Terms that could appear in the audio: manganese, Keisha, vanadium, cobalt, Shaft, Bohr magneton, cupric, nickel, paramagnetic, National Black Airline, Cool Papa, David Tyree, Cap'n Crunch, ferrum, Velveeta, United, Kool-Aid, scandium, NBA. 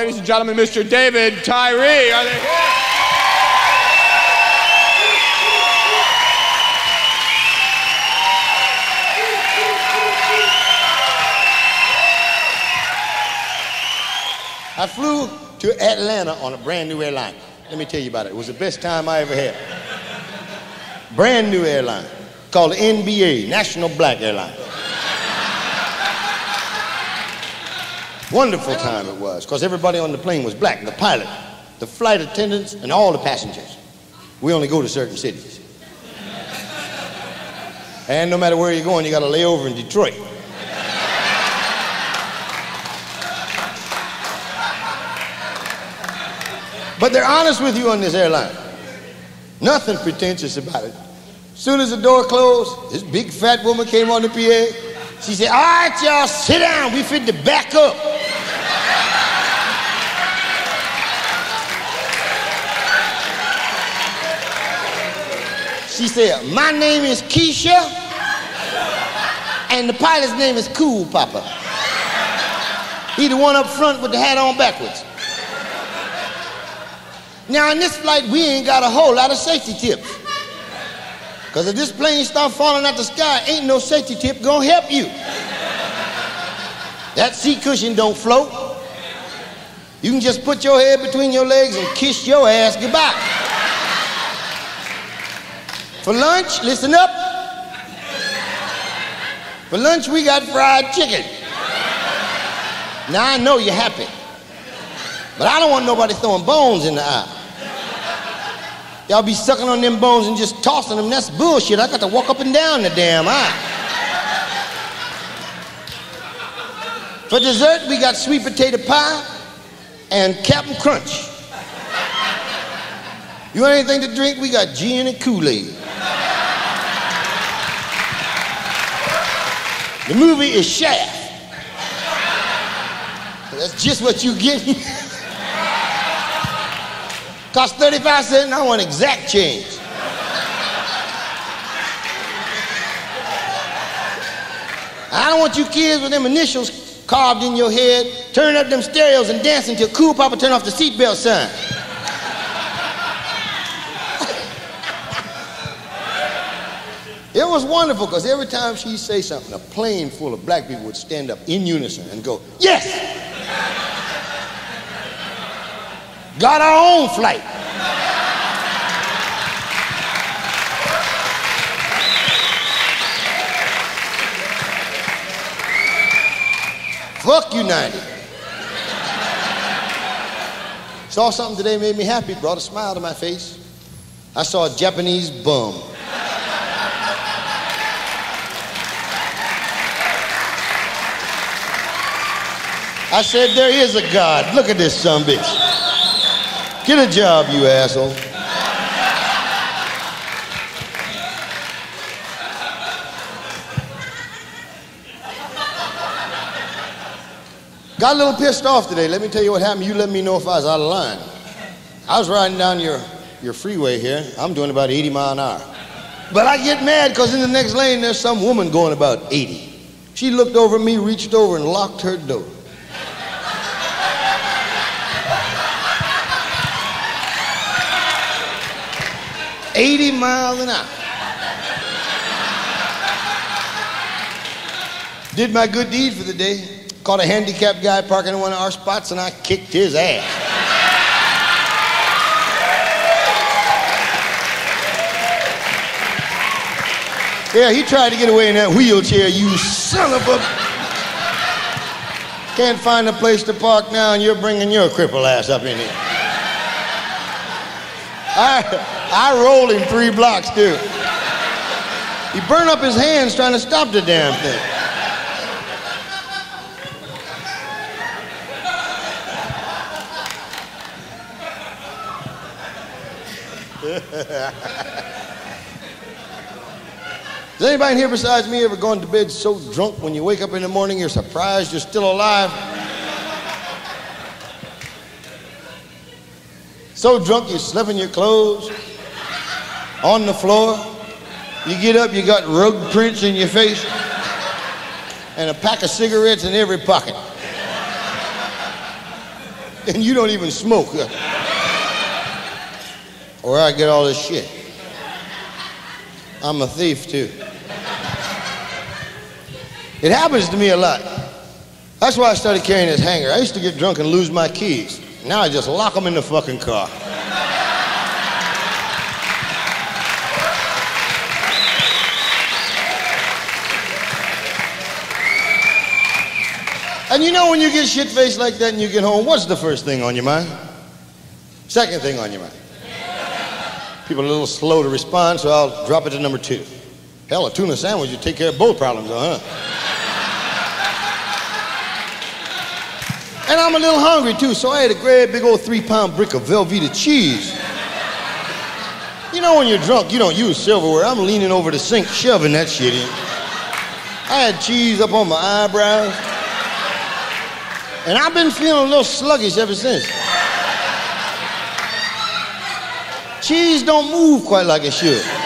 Ladies and gentlemen, Mr. David Tyree. Are they here? I flew to Atlanta on a brand new airline. Let me tell you about it. It was the best time I ever had. Brand new airline called the NBA, National Black Airline. Wonderful time it was, because everybody on the plane was black, the pilot, the flight attendants, and all the passengers. We only go to certain cities. And no matter where you're going, you got to lay over in Detroit. But they're honest with you on this airline. Nothing pretentious about it. As soon as the door closed, this big fat woman came on the PA. She said, "All right, y'all, sit down. We fit to back up." She said, "My name is Keisha, and the pilot's name is Cool Papa. He the one up front with the hat on backwards. Now, in this flight, we ain't got a whole lot of safety tips. Because if this plane starts falling out the sky, ain't no safety tip gonna help you. That seat cushion don't float. You can just put your head between your legs and kiss your ass goodbye. For lunch, listen up. For lunch, we got fried chicken. Now, I know you're happy, but I don't want nobody throwing bones in the aisle. Y'all be sucking on them bones and just tossing them. That's bullshit. I got to walk up and down the damn aisle. For dessert, we got sweet potato pie and Cap'n Crunch. You want anything to drink? We got gin and Kool-Aid. The movie is Shaft. That's just what you get. Cost 35 cents, I want exact change. I don't want you kids with them initials carved in your head, turning up them stereos and dancing till Cool Papa turn off the seatbelt sign. It was wonderful, because every time she'd say something, a plane full of black people would stand up in unison and go, "Yes! Got our own flight." Fuck United. Saw something today made me happy, brought a smile to my face. I saw a Japanese bum. I said, "There is a God. Look at this son of a bitch. Get a job, you asshole." Got a little pissed off today. Let me tell you what happened. You let me know if I was out of line. I was riding down your freeway here. I'm doing about 80 miles an hour. But I get mad because in the next lane, there's some woman going about 80. She looked over at me, reached over, and locked her door. "80 miles an hour. Did my good deed for the day. Caught a handicapped guy parking in one of our spots, and I kicked his ass. Yeah, he tried to get away in that wheelchair, you son of a... Can't find a place to park now, and you're bringing your cripple ass up in here. I rolled him 3 blocks, too. He burned up his hands trying to stop the damn thing. Has anybody here besides me ever gone to bed so drunk when you wake up in the morning you're surprised you're still alive? So drunk you slept in your clothes, on the floor. You get up, you got rug prints in your face, and a pack of cigarettes in every pocket. and you don't even smoke. Or I get all this shit. I'm a thief too. It happens to me a lot. That's why I started carrying this hanger. I used to get drunk and lose my keys. Now I just lock them in the fucking car. And you know when you get shit-faced like that and you get home, what's the first thing on your mind? Second thing on your mind. People are a little slow to respond, so I'll drop it to number two. Hell, a tuna sandwich would take care of both problems, though, huh? And I'm a little hungry, too, so I ate a great big old 3-pound brick of Velveeta cheese. You know, when you're drunk, you don't use silverware. I'm leaning over the sink, shoving that shit in. I had cheese up on my eyebrows. And I've been feeling a little sluggish ever since. Cheese don't move quite like it should.